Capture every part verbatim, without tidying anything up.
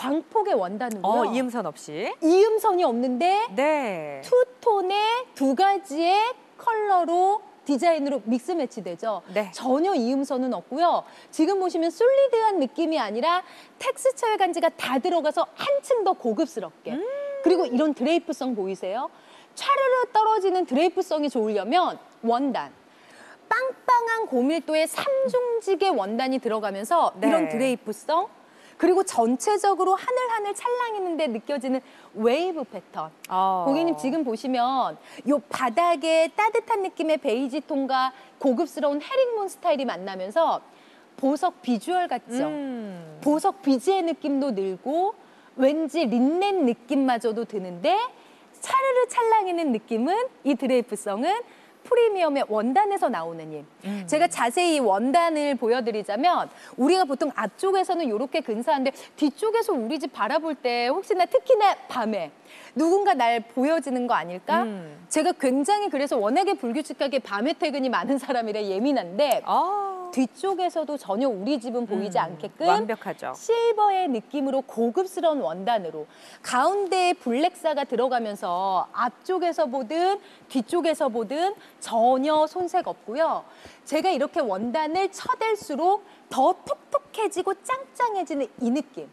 광폭의 원단으로요. 어, 이음선 없이. 이음선이 없는데 네. 투톤의 두 가지의 컬러로 디자인으로 믹스 매치되죠. 네. 전혀 이음선은 없고요. 지금 보시면 솔리드한 느낌이 아니라 텍스처의 간지가 다 들어가서 한층 더 고급스럽게. 음. 그리고 이런 드레이프성 보이세요? 촤르르 떨어지는 드레이프성이 좋으려면 원단. 빵빵한 고밀도의 삼중직의 원단이 들어가면서 네. 이런 드레이프성. 그리고 전체적으로 하늘하늘 찰랑이는데 느껴지는 웨이브 패턴. 어. 고객님 지금 보시면 이 바닥에 따뜻한 느낌의 베이지톤과 고급스러운 헤링몬 스타일이 만나면서 보석 비주얼 같죠? 음. 보석 비지의 느낌도 늘고 왠지 린넨 느낌마저도 드는데 차르르 찰랑이는 느낌은 이 드레이프성은 프리미엄의 원단에서 나오는 힘. 음. 제가 자세히 이 원단을 보여드리자면 우리가 보통 앞쪽에서는 이렇게 근사한데 뒤쪽에서 우리 집 바라볼 때 혹시나 특히나 밤에 누군가 날 보여지는 거 아닐까? 음. 제가 굉장히 그래서 워낙에 불규칙하게 밤에 퇴근이 많은 사람이라 예민한데 아. 뒤쪽에서도 전혀 우리 집은 보이지 음. 않게끔 완벽하죠. 실버의 느낌으로 고급스러운 원단으로 가운데에 블랙사가 들어가면서 앞쪽에서 보든 뒤쪽에서 보든 전혀 손색 없고요. 제가 이렇게 원단을 쳐댈수록 더 톡톡해지고 짱짱해지는 이 느낌.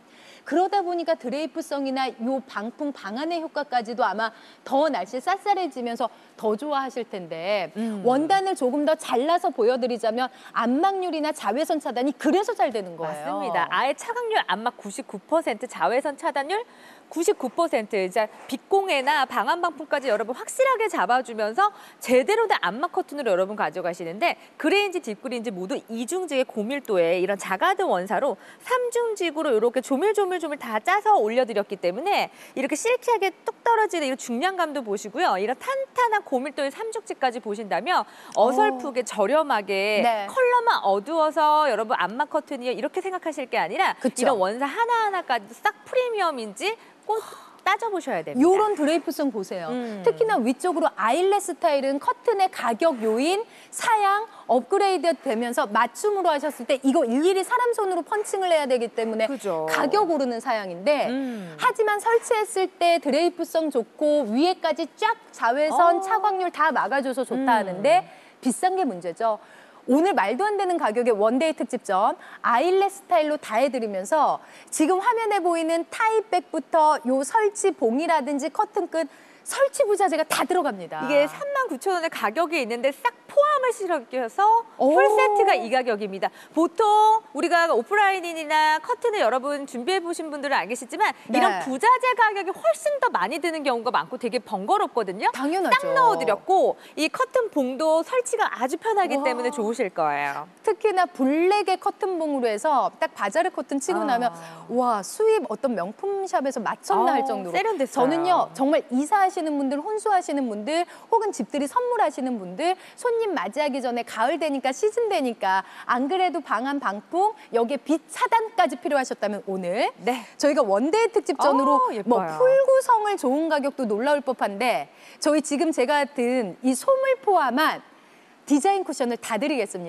그러다 보니까 드레이프성이나 요 방풍 방안의 효과까지도 아마 더 날씨 쌀쌀해지면서 더 좋아하실 텐데 음. 원단을 조금 더 잘라서 보여드리자면 안막률이나 자외선 차단이 그래서 잘 되는 거예요. 맞습니다. 아예 차광률 안막 구십구 퍼센트, 자외선 차단률 구십구 퍼센트. 이제 빛공해나 방안 방풍까지 여러분 확실하게 잡아주면서 제대로 된 안막 커튼으로 여러분 가져가시는데 그레인지 딥그린지 모두 이중직의 고밀도의 이런 자가드 원사로 삼중직으로 이렇게 조밀조밀조밀 다 짜서 올려드렸기 때문에 이렇게 실키하게 뚝 떨어지는 이런 중량감도 보시고요. 이런 탄탄한 고밀도의 삼중직까지 보신다면 어설프게 오. 저렴하게 네. 컬러만 어두워서 여러분 안막 커튼이요 이렇게 생각하실 게 아니라 그쵸. 이런 원사 하나하나까지도 싹 프리미엄인지 꼭 따져보셔야 됩니다. 이런 드레이프성 보세요. 음. 특히나 위쪽으로 아일렛 스타일은 커튼의 가격 요인, 사양, 업그레이드 되면서 맞춤으로 하셨을 때 이거 일일이 사람 손으로 펀칭을 해야 되기 때문에 그죠. 가격 오르는 사양인데 음. 하지만 설치했을 때 드레이프성 좋고 위에까지 쫙 자외선, 어. 차광률 다 막아줘서 좋다 음. 하는데 비싼 게 문제죠. 오늘 말도 안 되는 가격의 원데이 특집전 아일렛 스타일로 다 해드리면서 지금 화면에 보이는 타이백부터 요 설치 봉이라든지 커튼 끝 설치 부자재가 다 들어갑니다. 이게 삼만 구천 원의 가격이 있는데 싹 포함을 시켜서 풀세트가 이 가격입니다. 보통 우리가 오프라인이나 커튼을 여러분 준비해보신 분들은 알겠지만 네. 이런 부자재 가격이 훨씬 더 많이 드는 경우가 많고 되게 번거롭거든요. 당연하죠. 딱 넣어드렸고 이 커튼 봉도 설치가 아주 편하기 우와. 때문에 좋으실 거예요. 특히나 블랙의 커튼 봉으로 해서 딱 바자르커튼 치고 아. 나면 와 수입 어떤 명품샵에서 맞췄나 아. 할 정도로 세련됐어요. 저는요 정말 이사하시 하시는 분들, 혼수하시는 분들, 혹은 집들이 선물하시는 분들, 손님 맞이하기 전에 가을 되니까 시즌 되니까 안 그래도 방안 방풍, 여기에 빛 차단까지 필요하셨다면 오늘 네. 저희가 원데이 특집전으로 뭐 풀구성을 좋은 가격도 놀라울 법한데 저희 지금 제가 든 이 솜을 포함한 디자인 쿠션을 다 드리겠습니다.